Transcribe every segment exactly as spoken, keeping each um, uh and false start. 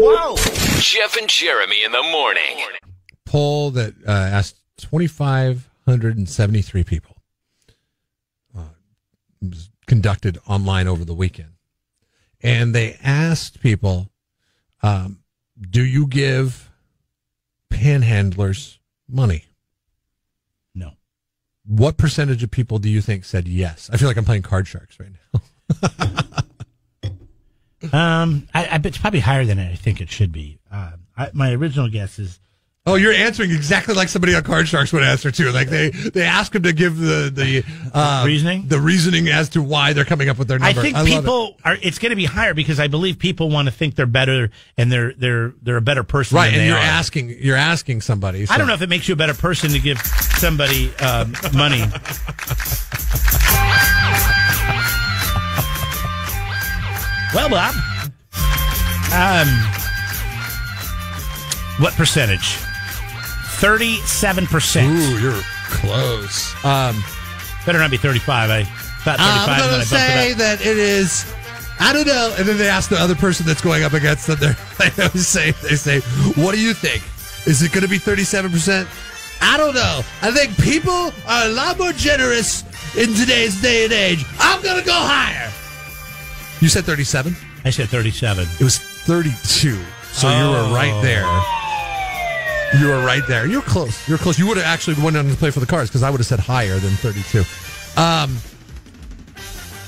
Whoa! Jeff and Jeremy in the morning. Poll that uh, asked two thousand five hundred seventy-three people. Uh, it was conducted online over the weekend. And they asked people, um, do you give panhandlers money? No. What percentage of people do you think said yes? I feel like I'm playing Card Sharks right now. Um, I, I bet it's probably higher than I think it should be. Uh, I, my original guess is. Oh, you're answering exactly like somebody on Card Sharks would answer too. Like they, they ask him to give the the uh, reasoning, the reasoning as to why they're coming up with their number. I think I people it. are. It's going to be higher because I believe people want to think they're better and they're they're they're a better person. Right, than and they you're are. asking you're asking somebody. So. I don't know if it makes you a better person to give somebody um, money. Well, Bob, um, what percentage? thirty-seven percent. Ooh, you're close. Um, Better not be thirty-five. I thought thirty-five. I'm going to say it that it is, I don't know. And then they ask the other person that's going up against them. They always say, they say, what do you think? Is it going to be thirty-seven percent? I don't know. I think people are a lot more generous in today's day and age. I'm going to go higher. You said thirty-seven? I said thirty-seven. It was thirty-two. So oh. you were right there. You were right there. You're close. You're close. You would have actually went on to play for the Cards because I would have said higher than thirty-two. Um,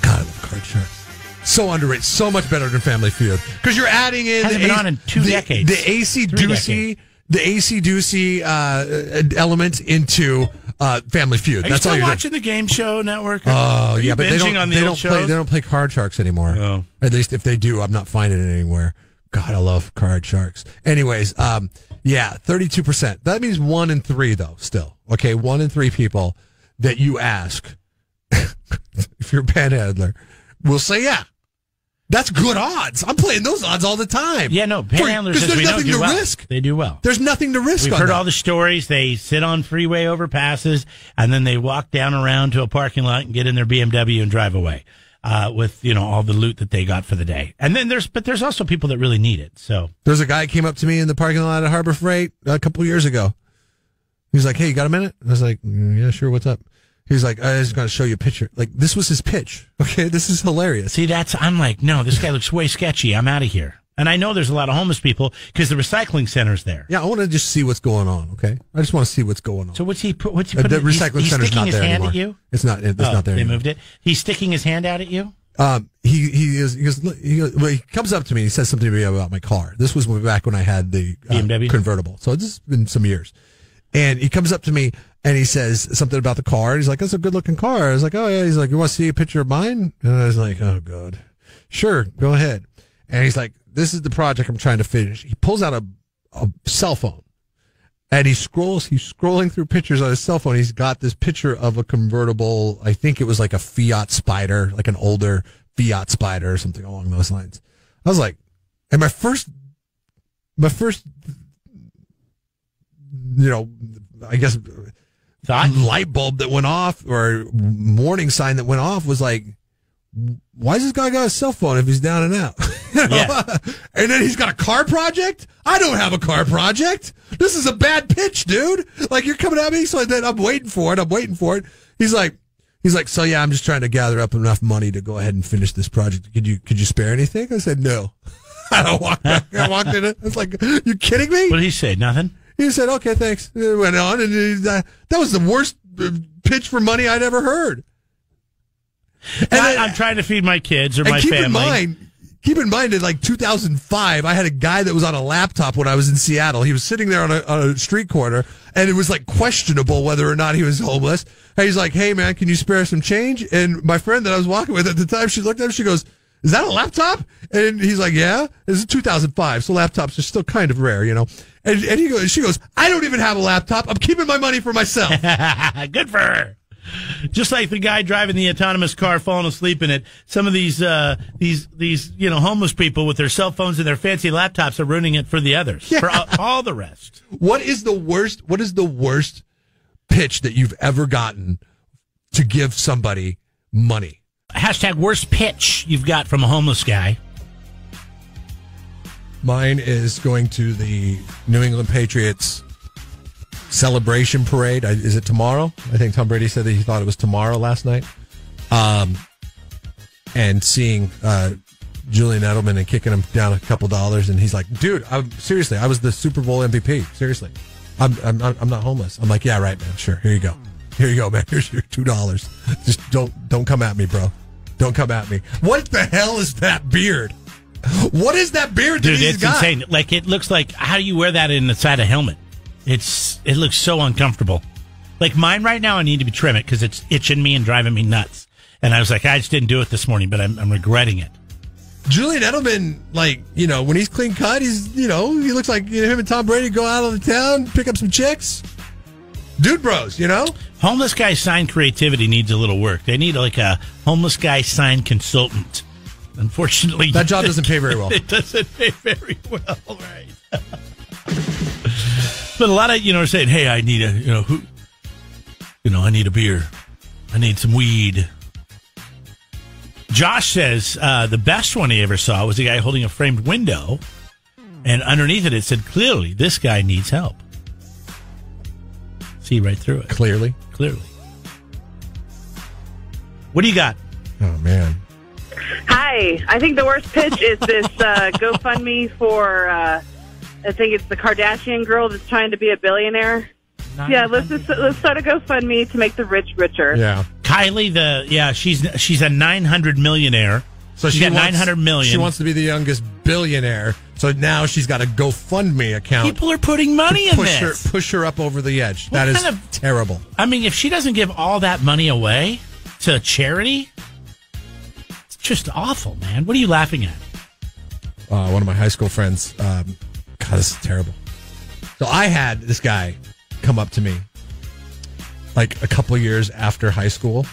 God, I love Card Sharks. So underrated. So much better than Family Feud because you're adding in. Hasn't been on in two decades. The A C Ducey, the A C Ducey uh, element into. Uh, Family Feud. Are you That's still all you're watching doing. The Game Show Network? Oh, yeah, but they don't, on the they, don't play, they don't play Card Sharks anymore. Oh. At least if they do, I'm not finding it anywhere. God, I love Card Sharks. Anyways, um, yeah, thirty-two percent. That means one in three, though, still. Okay, one in three people that you ask, if you're a panhandler, will say, yeah. That's good odds. I'm playing those odds all the time. Yeah, no, panhandlers, because there's nothing to risk. They do well. There's nothing to risk. We've heard all the stories. They sit on freeway overpasses, and then they walk down around to a parking lot and get in their B M W and drive away uh, with you know all the loot that they got for the day. And then there's, but there's also people that really need it. So there's a guy that came up to me in the parking lot at Harbor Freight a couple years ago. He's like, "Hey, you got a minute?" I was like, mm, "Yeah, sure. What's up?" He's like, I just got to show you a picture. Like, this was his pitch. Okay, this is hilarious. See, that's, I'm like, no, this guy looks way sketchy. I'm out of here. And I know there's a lot of homeless people because the recycling center's there. Yeah, I want to just see what's going on, okay? I just want to see what's going on. So what's he put? What's he put? Uh, the in, recycling he's, he's center's not there anymore. He's sticking his hand anymore. at you? It's not, it's oh, not there they anymore. Moved it? He's sticking his hand out at you? Um, he, he is, he, goes, he, goes, well, he comes up to me and he says something to me about my car. This was back when I had the uh, B M W convertible. So this has been some years. And he comes up to me. And he says something about the car. He's like, that's a good-looking car. I was like, oh, yeah. He's like, you want to see a picture of mine? And I was like, oh, God. Sure, go ahead. And he's like, this is the project I'm trying to finish. He pulls out a, a cell phone, and he scrolls. He's scrolling through pictures on his cell phone. He's got this picture of a convertible. I think it was like a Fiat Spider, like an older Fiat Spider or something along those lines. I was like, and my first, my first, you know, I guess... Thought? Light bulb that went off or warning sign that went off was like, why is this guy got a cell phone if he's down and out? You know? Yeah. And then he's got a car project? I don't have a car project. This is a bad pitch, dude. Like, you're coming at me, so then I'm waiting for it. I'm waiting for it. He's like, he's like, so yeah, I'm just trying to gather up enough money to go ahead and finish this project. Could you could you spare anything? I said, no. I don't walk back. I walked in it. It's like, you kidding me? What did he say? Nothing? He said, okay, thanks. It went on, and he, uh, that was the worst pitch for money I'd ever heard. And I, then, I'm trying to feed my kids or my keep family. In mind, keep in mind, in like two thousand five, I had a guy that was on a laptop when I was in Seattle. He was sitting there on a, on a street corner, and it was like questionable whether or not he was homeless. And he's like, hey, man, can you spare some change? And my friend that I was walking with at the time, she looked at him, she goes, is that a laptop? And he's like, yeah. This is two thousand five, so laptops are still kind of rare, you know. And, and he goes, she goes, I don't even have a laptop. I'm keeping my money for myself. Good for her. Just like the guy driving the autonomous car, falling asleep in it. Some of these, uh, these, these, you know, homeless people with their cell phones and their fancy laptops are ruining it for the others, yeah. for all, all the rest. What is the worst? What is the worst pitch that you've ever gotten to give somebody money? Hashtag worst pitch you've got from a homeless guy. Mine is going to the New England Patriots celebration parade. I, is it tomorrow? I think Tom Brady said that he thought it was tomorrow last night. Um, and seeing uh, Julian Edelman and kicking him down a couple dollars, and he's like, "Dude, I'm, seriously, I was the Super Bowl M V P. Seriously, I'm I'm not, I'm not homeless." I'm like, "Yeah, right, man. Sure, here you go, here you go, man. Here's your two dollars. Just don't don't come at me, bro. Don't come at me. What the hell is that beard? What is that beard, dude? That he's it's got? Insane. Like it looks like how do you wear that inside a helmet? It's it looks so uncomfortable. Like mine right now, I need to be trimming it because it's itching me and driving me nuts. And I was like, I just didn't do it this morning, but I'm, I'm regretting it. Julian Edelman, like, you know, when he's clean cut, he's, you know, he looks like you know, him and Tom Brady go out on the town, pick up some chicks. Dude bros, you know? Homeless guy sign creativity needs a little work. They need, like, a homeless guy sign consultant. Unfortunately. That job doesn't pay very well. It doesn't pay very well, right? But a lot of, you know, are saying, hey, I need a, you know, who, you know, I need a beer. I need some weed. Josh says uh, the best one he ever saw was a guy holding a framed window, and underneath it, it said, clearly, this guy needs help. See right through it. Clearly? Clearly. What do you got? Oh, man. Hi. I think the worst pitch is this uh, GoFundMe for, uh, I think it's the Kardashian girl that's trying to be a billionaire. Not yeah, let's just, let's start a GoFundMe to make the rich richer. Yeah. Kylie, the yeah, she's she's a nine hundred millionaire. So she's she got nine hundred million. She wants to be the youngest billionaire. So now she's got a GoFundMe account. People are putting money in push this. Her, push her up over the edge. What that is of, terrible. I mean, if she doesn't give all that money away to charity, it's just awful, man. What are you laughing at? Uh, one of my high school friends. Um, God, this is terrible. So I had this guy come up to me like a couple years after high school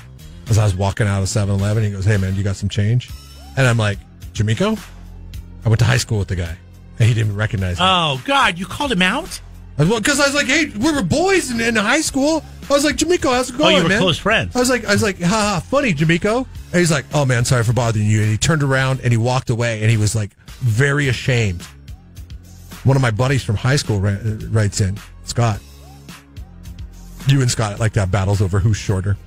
as I was walking out of seven eleven. He goes, "Hey, man, you got some change?" And I'm like, "Jamiko?" I went to high school with the guy, and he didn't recognize me. Oh, God, you called him out? Because I was like, hey, we were boys in, in high school. I was like, "Jamiko, how's it going, man?" Oh, you were man? close friends. I was like, I was like, "Ha, ha, funny, Jamiko." And he's like, "Oh, man, sorry for bothering you." And he turned around, and he walked away, and he was like very ashamed. One of my buddies from high school writes in, Scott. You and Scott like to have battles over who's shorter.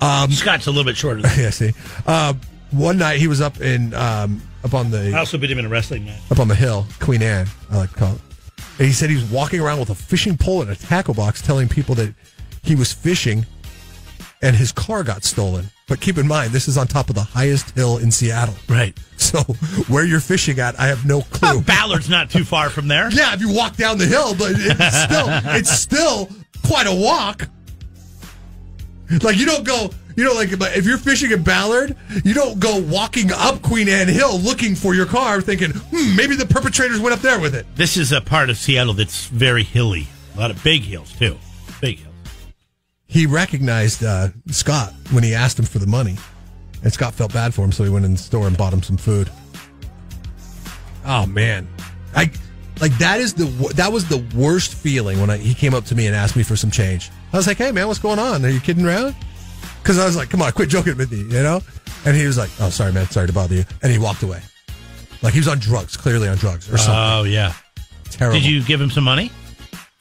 Um, Scott's a little bit shorter. Yeah, see. Uh, one night he was up in um, up on the. I also beat him in a wrestling match. Up on the hill, Queen Anne, I like to call it. And he said he was walking around with a fishing pole and a tackle box, telling people that he was fishing, and his car got stolen. But keep in mind, this is on top of the highest hill in Seattle. Right. So where you're fishing at, I have no clue. Well, Ballard's not too far from there. Yeah, if you walk down the hill, but it's still it's still. quite a walk. Like, you don't go, you know, like, if you're fishing at Ballard, you don't go walking up Queen Anne Hill looking for your car thinking, hmm, maybe the perpetrators went up there with it. This is a part of Seattle that's very hilly. A lot of big hills, too. Big hills. He recognized uh, Scott when he asked him for the money. And Scott felt bad for him, so he went in the store and bought him some food. Oh, man. I... Like, that is the that was the worst feeling when I, he came up to me and asked me for some change. I was like, "Hey, man, what's going on? Are you kidding around?" Because I was like, "Come on, quit joking with me," you know? And he was like, "Oh, sorry, man. Sorry to bother you." And he walked away. Like, he was on drugs, clearly on drugs or something. Oh, yeah. Terrible. Did you give him some money?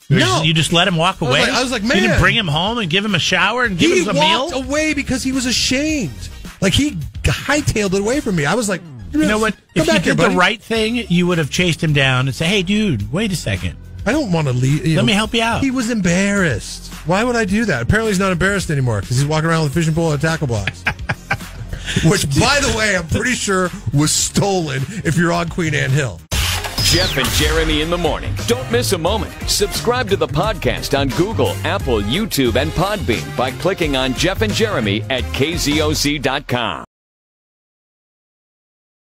No. You just, you just let him walk away? I was like, I was like man. You didn't bring him home and give him a shower and give him a meal? He walked away because he was ashamed. Like, he hightailed it away from me. I was like... You know what? Come if you did here, the buddy. right thing, you would have chased him down and said, "Hey, dude, wait a second. I don't want to leave. You Let know, me help you out." He was embarrassed. Why would I do that? Apparently, he's not embarrassed anymore because he's walking around with a fishing pole and a tackle box. Which, by the way, I'm pretty sure was stolen if you're on Queen Anne Hill. Jeff and Jeremy in the morning. Don't miss a moment. Subscribe to the podcast on Google, Apple, YouTube, and Podbean by clicking on Jeff and Jeremy at k z o z dot com.